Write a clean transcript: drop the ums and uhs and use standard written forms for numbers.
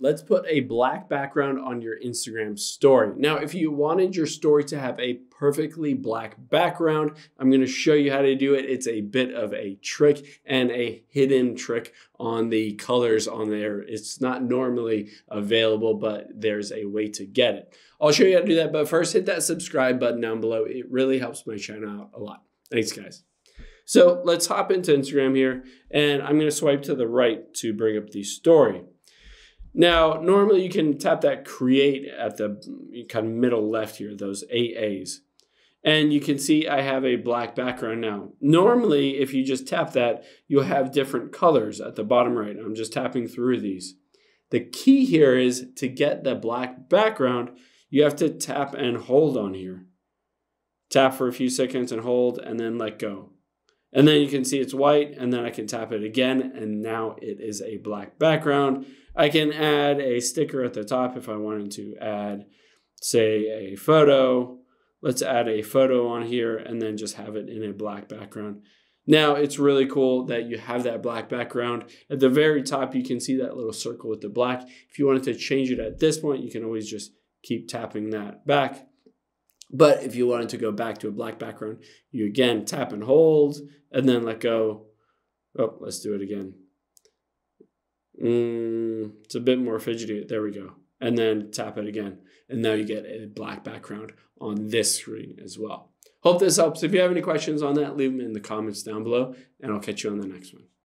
Let's put a black background on your Instagram story. Now, if you wanted your story to have a perfectly black background, I'm going to show you how to do it. It's a bit of a trick and a hidden trick on the colors on there. It's not normally available, but there's a way to get it. I'll show you how to do that, but first hit that subscribe button down below. It really helps my channel out a lot. Thanks, guys. So let's hop into Instagram here, and I'm going to swipe to the right to bring up the story. Now, normally you can tap that create at the kind of middle left here, those AAs. And you can see I have a black background now. Normally, if you just tap that, you'll have different colors at the bottom right. I'm just tapping through these. The key here is to get the black background, you have to tap and hold on here. Tap for a few seconds and hold, and then let go. And then you can see it's white, and then I can tap it again, and now it is a black background. I can add a sticker at the top if I wanted to add, say, a photo. Let's add a photo on here and then just have it in a black background. Now, it's really cool that you have that black background. At the very top, you can see that little circle with the black. If you wanted to change it at this point, you can always just keep tapping that back. But if you wanted to go back to a black background, you again tap and hold and then let go. Oh, let's do it again. It's a bit more fidgety. There we go. And then tap it again. And now you get a black background on this screen as well. Hope this helps. If you have any questions on that, leave them in the comments down below, and I'll catch you on the next one.